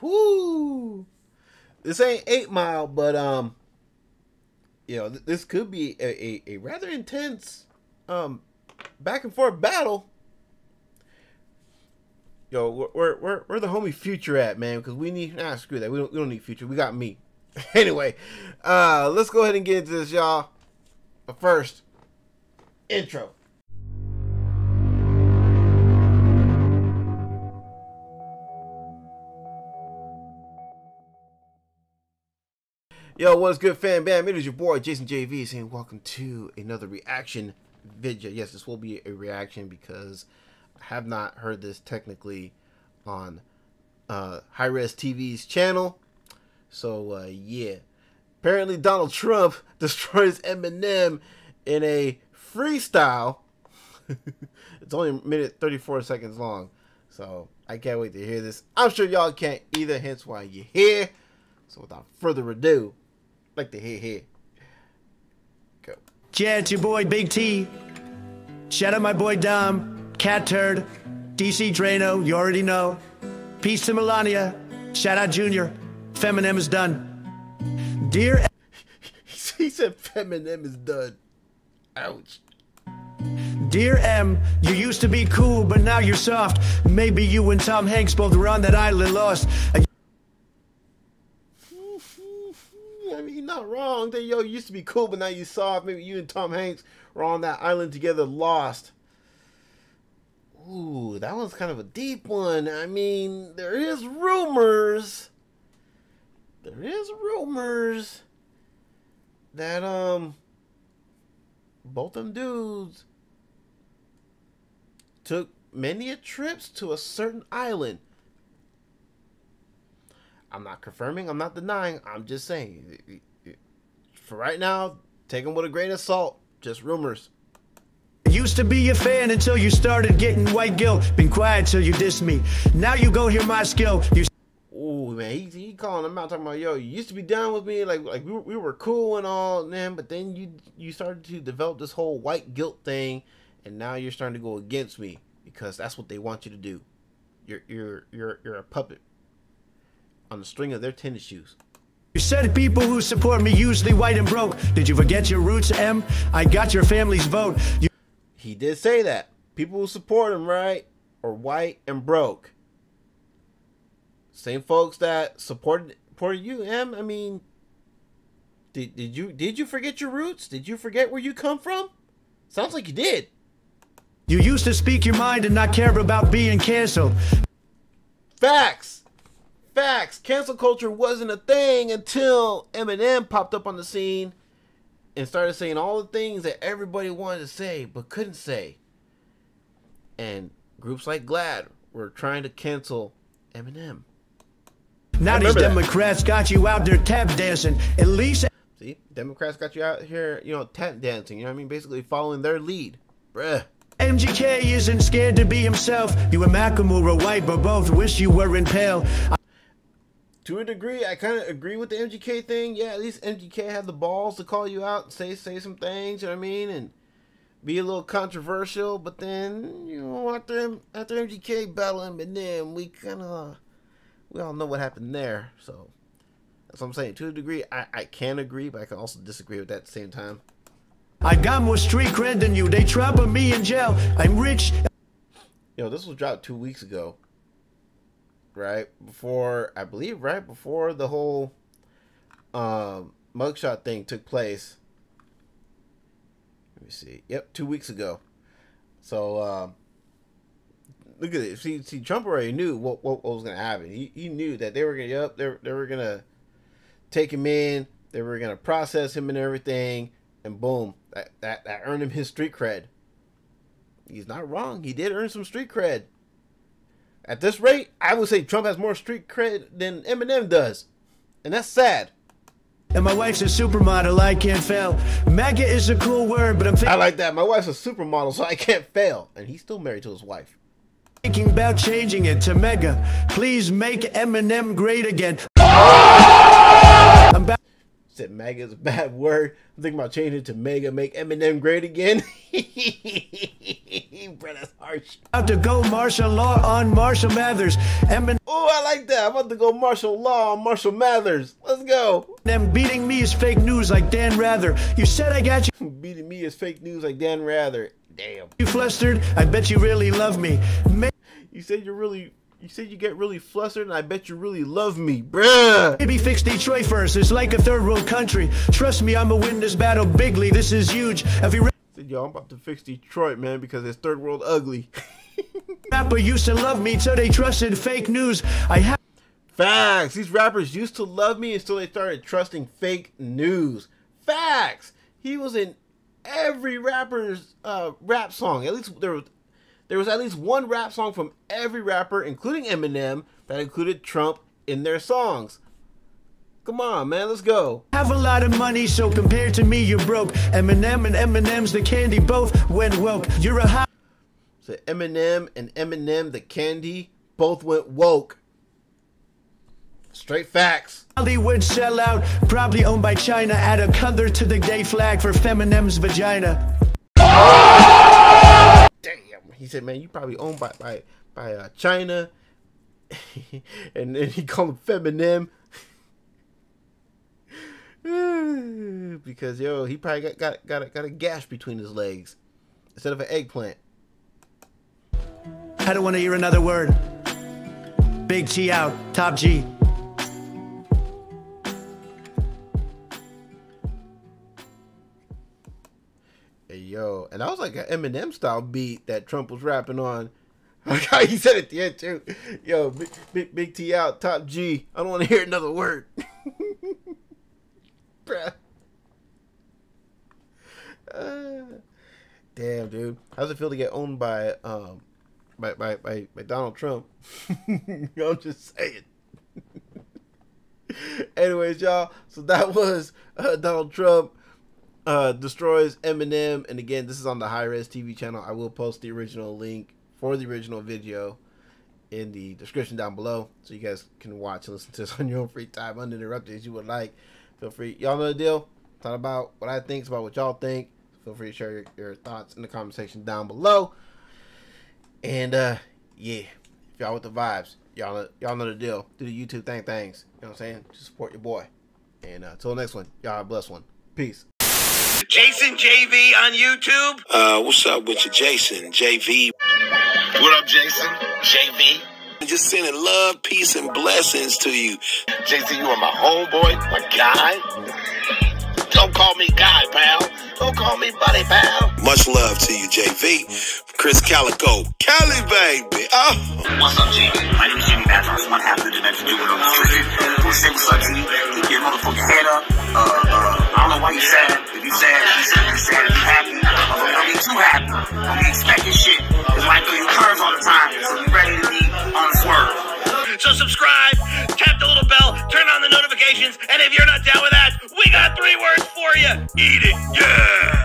Whoo! This ain't 8 Mile, but you know, this could be a rather intense back and forth battle. Yo, where the homie Future at, man? Because we need, nah, screw that. We don't need Future. We got me. Anyway, let's go ahead and get into this, y'all. But first, intro. Yo, what's good, fam bam? It is your boy Jason JV saying welcome to another reaction video. Yes, this will be a reaction because I have not heard this technically on Hi-Rez TV's channel. So yeah, apparently Donald Trump destroys Eminem in a freestyle. It's only a minute 34 seconds long, so I can't wait to hear this. I'm sure y'all can't either, hence why you're here. So without further ado, like to hear. Go. Yeah, it's your boy Big T. Shout out my boy Dom, Cat Turd, DC Drano, you already know. Peace to Melania. Shout out Junior. Feminem is done. Dear. He said Feminem is done. Ouch. Dear M, you used to be cool, but now you're soft. Maybe you and Tom Hanks both were on that island lost. I mean, you're not wrong. That yo, you used to be cool, but now you soft. Maybe you and Tom Hanks were on that island together, lost. Ooh, that one's kind of a deep one. I mean, there is rumors that both them dudes took many a trips to a certain island. I'm not confirming, I'm not denying, I'm just saying. For right now, take them with a grain of salt. Just rumors. Used to be a fan until you started getting white guilt. Been quiet till you dissed me. Now you go hear my skill. You. Ooh, man, he calling him out, talking about, yo, you used to be down with me, like we were cool and all, man, but then you started to develop this whole white guilt thing, and now you're starting to go against me because that's what they want you to do. You're a puppet on the string of their tennis shoes. You said people who support me usually white and broke. Did you forget your roots, M? I got your family's vote. He did say that. People who support him, right, are white and broke. Same folks that supported you, M. I mean, did you forget your roots? Did you forget where you come from? Sounds like you did. You used to speak your mind and not care about being canceled. Facts. Facts. Cancel culture wasn't a thing until Eminem popped up on the scene and started saying all the things that everybody wanted to say but couldn't say. And groups like GLAAD were trying to cancel Eminem. Now these Democrats got you out there tap dancing. At least see, Democrats got you out here, you know, tap dancing. You know what I mean? Basically following their lead, bruh. MGK isn't scared to be himself. You and Macklemore are white, but both wish you were in pale. To a degree, I kind of agree with the MGK thing. Yeah, at least MGK had the balls to call you out, say some things, you know what I mean, and be a little controversial. But then, you know, after MGK battling, and then we all know what happened there. So that's what I'm saying. To a degree, I can agree, but I can also disagree with that at the same time. I got more street cred than you. They trapping me in jail. I'm rich. Yo, this was dropped 2 weeks ago. Right before, I believe, right before the whole mugshot thing took place. Let me see. Yep, 2 weeks ago. So look at it. See, Trump already knew what was gonna happen. He knew that they were gonna they were gonna take him in. They were gonna process him and everything. And boom, that earned him his street cred. He's not wrong. He did earn some street cred. At this rate, I would say Trump has more street cred than Eminem does. And that's sad. And my wife's a supermodel, I can't fail. MAGA is a cool word, but I'm thinking. I like that. My wife's a supermodel, so I can't fail. And he's still married to his wife. Thinking about changing it to mega. Please make Eminem great again. I'm back. Said MAGA is a bad word. I'm thinking about changing it to mega. Make Eminem great again. Bro, that's harsh. About to go martial law on Marshall Mathers. Oh, I like that. I'm about to go martial law on Marshall Mathers. Let's go. Them beating me is fake news like Dan Rather. You said I got you. Beating me is fake news like Dan Rather. Damn. You flustered. I bet you really love me. You said you're really... You said you get really flustered, and I bet you really love me, bruh. Maybe fix Detroit first. It's like a third world country. Trust me, I'ma win this battle bigly. This is huge. I said, yo, I'm about to fix Detroit, man, because it's third world ugly. Rapper used to love me till they trusted fake news. Facts. These rappers used to love me until they started trusting fake news. Facts. He was in every rapper's rap song. At least there was. There was at least one rap song from every rapper, including Eminem, that included Trump in their songs. Come on, man, let's go. Have a lot of money, so compared to me, you're broke. Eminem and Eminem's the candy both went woke. You're a hot. So Eminem and Eminem the candy both went woke. Straight facts. Hollywood sellout, probably owned by China. Add a color to the gay flag for Feminem's vagina. He said, man, you probably owned by China. And then he called him Feminem. Because, yo, he probably got a gash between his legs instead of an eggplant. I don't want to hear another word. Big T out. Top G. Yo, and that was like an Eminem style beat that Trump was rapping on. He said it at the end too. Yo, big T out, top G. I don't want to hear another word. Bruh. Damn, dude. How's it feel to get owned by Donald Trump? I'm just saying. Anyways, y'all. So that was Donald Trump. Destroys Eminem, and again, this is on the Hi-Rez TV channel. I will post the original link for the original video in the description down below, so you guys can watch and listen to this on your own free time, uninterrupted, as you would like. Feel free. Y'all know the deal. Thought about what I think, it's about what y'all think. Feel free to share your thoughts in the comment section down below. And yeah, if y'all with the vibes, y'all know the deal. Do the YouTube things. You know what I'm saying? Just support your boy. And till next one, y'all have a blessed one. Peace. Jason JV on YouTube. What's up with you, Jason JV? What up, Jason JV? Just sending love, peace, and blessings to you, Jason. You are my homeboy, my guy. Don't call me guy, pal. Don't call me buddy, pal. Much love to you, JV. Chris Calico, Cali baby. Oh. What's up, JV? My name is Jimmy Matthews. I'm happy to do on the street. What's up, Jimmy? Keep your motherfucking head up. I don't know why you sad. If you sad, if you happy, don't be too happy. Don't be expecting shit. It's like you curves all the time. So you ready to be on the swerve. So subscribe, tap the little bell, turn on the notifications, and if you're not down with that, we got 3 words for you. Eat it, yeah.